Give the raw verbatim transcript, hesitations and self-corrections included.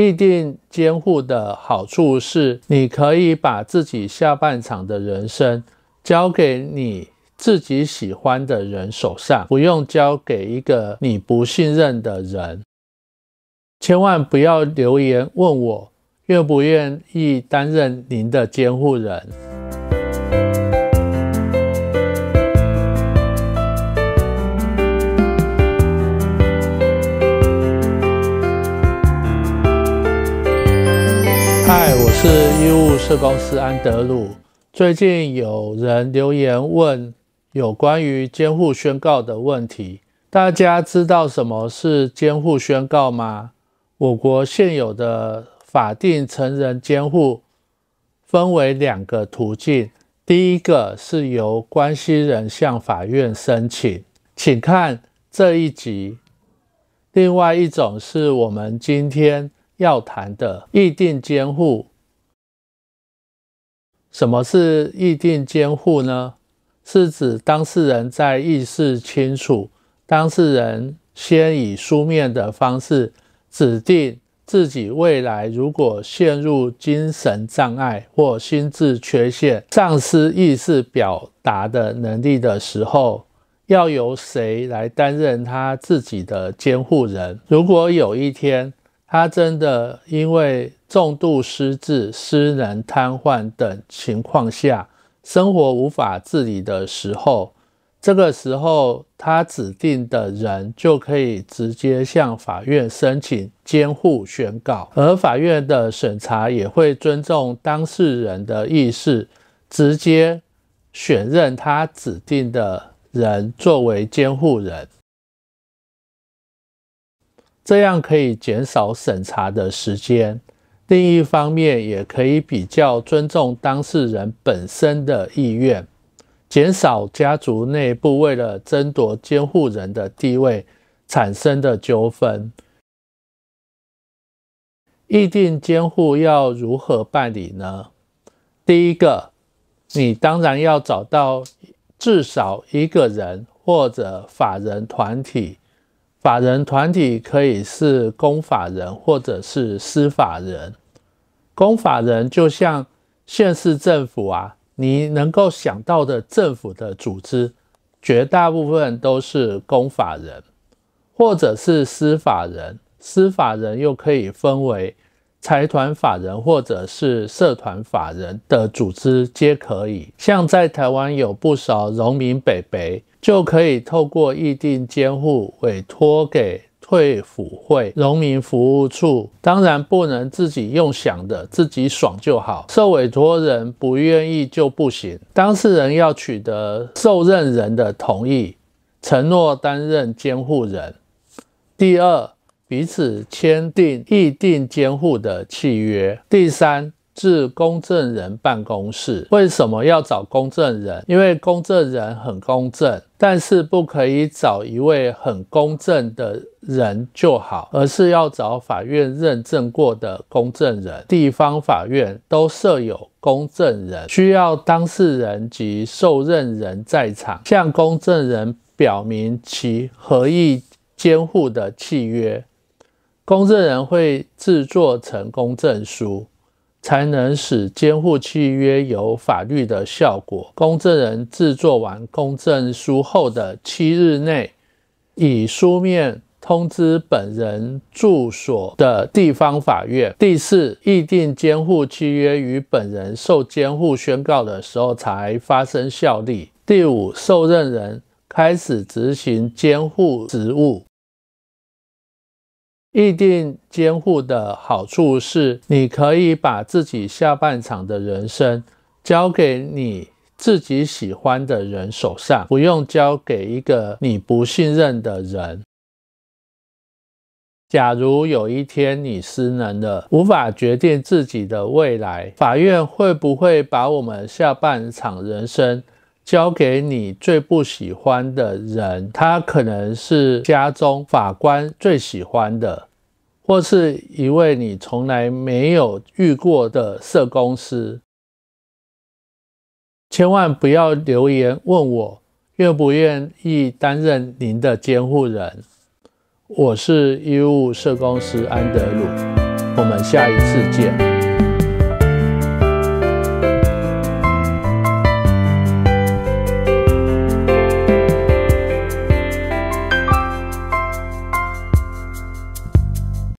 意定监护的好处是，你可以把自己下半场的人生交给你自己喜欢的人手上，不用交给一个你不信任的人。千万不要留言问我愿不愿意担任您的监护人。嗨，我是医务社工师安德鲁。最近有人留言问有关于监护宣告的问题，大家知道什么是监护宣告吗？我国现有的法定成人监护分为两个途径，第一个是由关系人向法院申请，请看这一集；另外一种是我们今天要谈的意定监护。什么是意定监护呢？是指当事人在意识清楚，当事人先以书面的方式指定自己未来如果陷入精神障碍或心智缺陷、丧失意识表达的能力的时候，要由谁来担任他自己的监护人。如果有一天他真的因为重度失智、失能、瘫痪等情况下生活无法自理的时候，这个时候他指定的人就可以直接向法院申请监护宣告，而法院的审查也会尊重当事人的意识，直接选任他指定的人作为监护人，这样可以减少审查的时间。另一方面，也可以比较尊重当事人本身的意愿，减少家族内部为了争夺监护人的地位产生的纠纷。意定监护要如何办理呢？第一个，你当然要找到至少一个人或者法人团体，法人团体可以是公法人或者是私法人。公法人就像县市政府啊，你能够想到的政府的组织，绝大部分都是公法人，或者是私法人。私法人又可以分为财团法人或者是社团法人的组织皆可以。像在台湾有不少农民伯伯，就可以透过意定监护委托给退辅会、农民服务处，当然不能自己用想的，自己爽就好。受委托人不愿意就不行，当事人要取得受任人的同意，承诺担任监护人。第二，彼此签订意定监护的契约。第三，至公证人办公室。为什么要找公证人？因为公证人很公正，但是不可以找一位很公正的人就好，而是要找法院认证过的公证人。地方法院都设有公证人，需要当事人及受任人在场，向公证人表明其合意监护的契约。公证人会制作成公证书，才能使监护契约有法律的效果。公证人制作完公证书后的七日内，以书面通知本人住所的地方法院。第四，意定监护契约于本人受监护宣告的时候才发生效力。第五，受任人开始执行监护职务。意定监护的好处是，你可以把自己下半场的人生交给你自己喜欢的人手上，不用交给一个你不信任的人。假如有一天你失能了，无法决定自己的未来，法院会不会把我们下半场人生交给你最不喜欢的人？他可能是家中法官最喜欢的，或是一位你从来没有遇过的社工师。千万不要留言问我愿不愿意担任您的监护人。我是医务社工师安德鲁。我们下一次见。